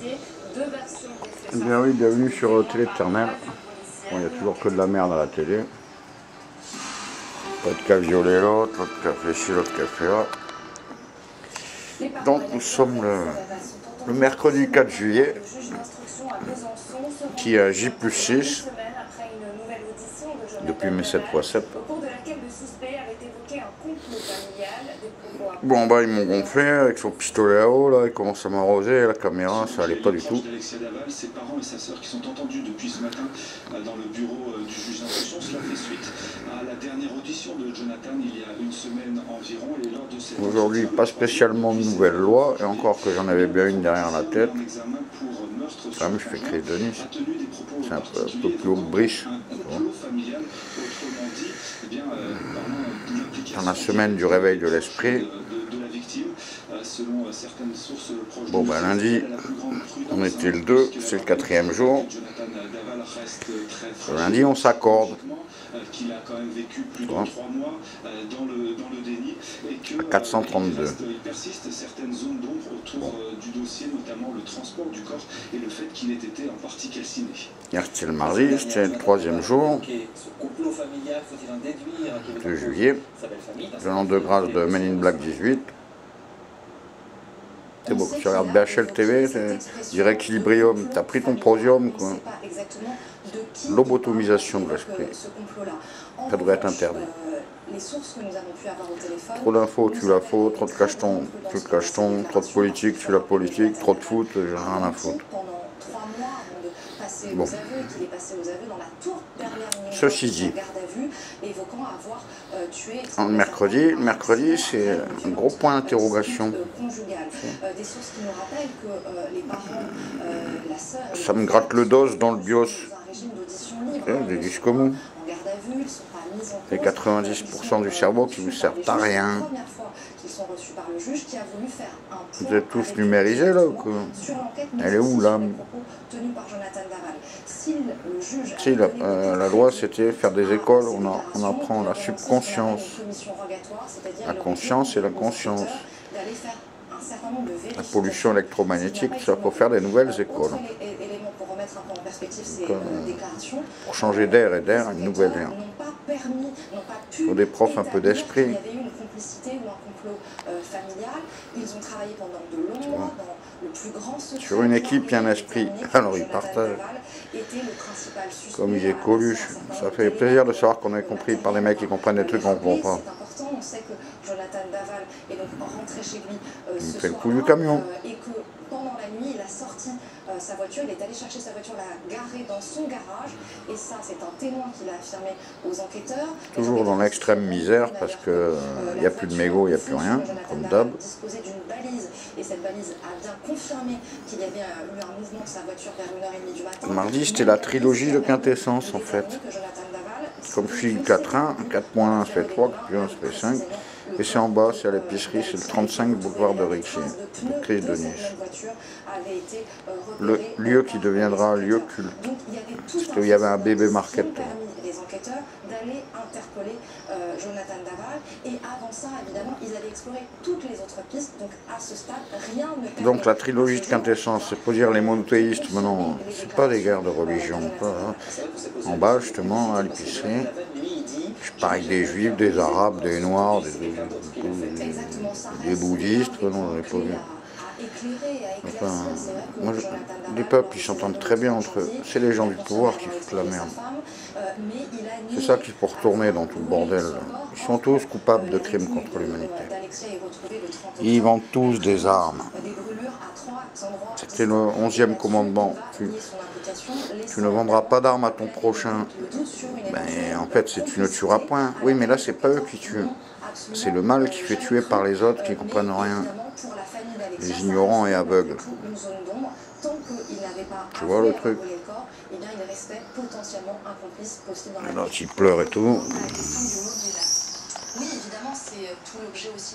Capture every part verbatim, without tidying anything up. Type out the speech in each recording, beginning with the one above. policiers, deux versions des faits. Bien oui, bienvenue sur Téléternel. Bon, il n'y a toujours que de la merde à la télé. L'autre qui a violé l'autre, l'autre qui a fait ci, l'autre qui a fait là. Donc nous sommes le, le mercredi quatre juillet, qui est J plus six, depuis mes sept fois sept. Bon, bah ils m'ont gonflé avec son pistolet à eau, là, ils commencent à m'arroser, la caméra, ça allait pas du tout. Ses parents et sa sœur qui sont entendus depuis ce matin dans le bureau du juge d'instruction, cela fait suite à la dernière audition de Jonathan il y a une semaine environ. Et lors de cette aujourd'hui, pas spécialement de nouvelles lois, et encore que j'en avais bien une derrière la tête. Quand même, je fais Christ de Nice, c'est un peu, un peu plus haut que Brice. Dans la semaine du réveil de l'esprit, bon ben lundi, on était le deux, c'est le quatrième jour, le lundi on s'accorde, à quatre cent trente-deux. Bon. Hier c'était le mardi, c'était le troisième jour, deux juillet, le nom de grâce de Men in Black dix-huit. C'est bon, tu regardes B H L T V, direct Equilibrium, t'as pris ton prosium, quoi. Lobotomisation de l'esprit, ça devrait être interdit. Trop d'infos, tu la faux, trop de cachetons, tu le cacheton, trop de politique, tu la politique, trop de foot, j'ai rien à foutre. Bon. Ceci dit, en mercredi, mercredi c'est un gros point d'interrogation. Ça me gratte le dos dans le bios. Des disques communs. Les quatre-vingt-dix pour cent du cerveau qui ne servent à rien. Vous êtes tous numérisés là ou quoi? Elle est où l'âme? Si la, euh, la loi c'était faire des écoles, on, a, on apprend la subconscience, la conscience et la conscience. La pollution électromagnétique, tout ça pour faire des nouvelles écoles. Donc, euh, pour changer d'air et d'air, une nouvelle ère. Il faut des profs un peu d'esprit. Sur une équipe, il y a un esprit. Alors ils partagent. Comme il est Coluche. Ça fait plaisir de savoir qu'on a compris par des mecs qui comprennent des trucs qu'on ne comprend pas. Il me fait le coup du camion. Sa voiture, il est allé chercher sa voiture, l'a garée dans son garage, et ça c'est un témoin qui l'a affirmé aux enquêteurs. Toujours dans l'extrême misère parce qu'il n'y euh, a plus de mégots, il n'y a plus rien, comme d'hab. Et cette balise a bien confirmé qu'il y avait eu un mouvement de sa voiture vers une heure trente du matin. Mardi c'était la trilogie de quintessence en fait. Comme je suis quatre un, quatre moins un ça fait trois, quatre plus un ça fait cinq. Et c'est en bas, c'est à l'épicerie, c'est le trente-cinq boulevard de Riquier, le Christ de Nice. Le lieu qui deviendra un lieu culte. C'était où il y avait un bébé market. D'aller interpeller euh, Jonathan Daval, et avant ça évidemment ils allaient explorer toutes les autres pistes, donc à ce stade rien ne permet. Donc la trilogie de quintessence, c'est pour dire les monothéistes maintenant, c'est pas des guerres de religion, pas, hein. En bas justement à l'épicerie, je parle avec des juifs, des arabes, des noirs, des, des, des, des bouddhistes, non, j'ai pas vu. Enfin, moi, je, les peuples ils s'entendent très bien entre eux, c'est les gens du pouvoir qui foutent la merde. C'est ça qu'il faut retourner dans tout le bordel. Ils sont tous coupables de crimes contre l'humanité. Ils vendent tous des armes. C'était le onzième commandement. Tu, tu ne vendras pas d'armes à ton prochain. Ben, en fait, c'est tu ne tueras point. Oui, mais là, c'est pas eux qui tuent. C'est le mal qui fait tuer par les autres qui ne comprennent rien. Les ignorants et aveugles. Tu vois le truc? Alors il pleure et tout.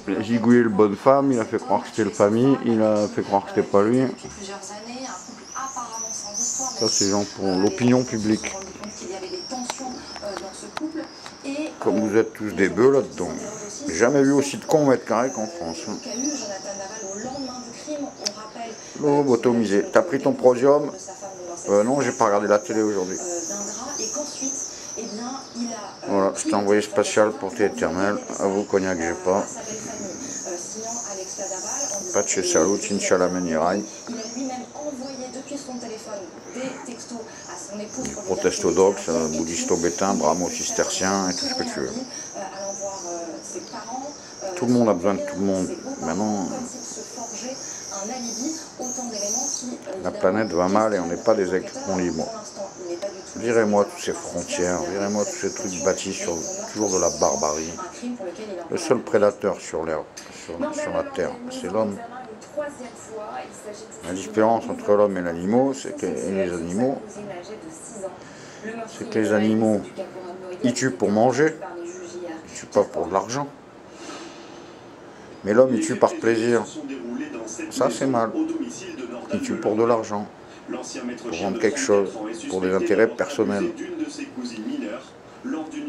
Il a gigouillé le bonne femme, il a fait croire que c'était le famille, il a fait croire que c'était pas lui. Ça c'est gens pour l'opinion publique. Comme vous êtes tous des bœufs là-dedans. J'ai jamais vu aussi de cons au mètre carré qu'en France. Hein. Oh, botomisé. T'as pris ton prosium? Euh, non, j'ai pas regardé la télé aujourd'hui. Voilà, je t'ai envoyé spatial pour Téléternel. À vous, cognac, j'ai pas. Pas de chez Salut, Inch'Allah, Men in Black. Protesto-dox, bouddhisto-bétain, brahmo-cistercien, et tout ce que tu veux. Tout le monde a besoin de tout le monde. Maintenant, la planète va mal et on n'est pas des équipements libres. Virez-moi toutes ces frontières, virez-moi tous ces trucs bâtis sur toujours de la barbarie. Le seul prédateur sur, l'air, sur, sur la terre, c'est l'homme. La différence entre l'homme et, et les animaux, c'est que les animaux, ils tuent pour manger, ils ne tuent pas pour de l'argent. Mais l'homme, il tue par plaisir. Ça, c'est mal. Il tue pour de l'argent, pour vendre quelque chose, pour des intérêts personnels.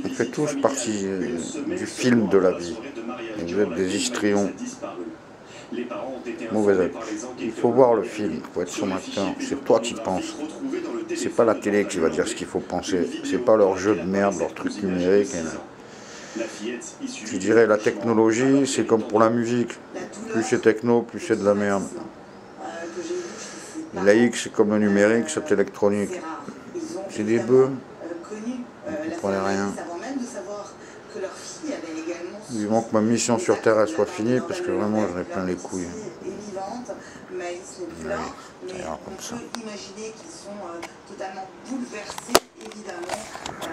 On fait tous partie du film de la vie. Et vous êtes des histrions. Mauvais acte. Il faut voir le film, il faut être son acteur. C'est toi qui penses. C'est pas la télé qui va dire ce qu'il faut penser. C'est pas leur jeu de merde, leur truc numérique. Tu dirais la technologie, c'est comme pour la musique. Plus c'est techno, plus c'est de la merde. Laïque, c'est comme le numérique, c'est électronique. C'est des bœufs. Vous ne comprenez rien. Vivement que ma mission sur Terre elle soit finie, parce que vraiment j'en ai plein les couilles. Oui, ça ira comme ça.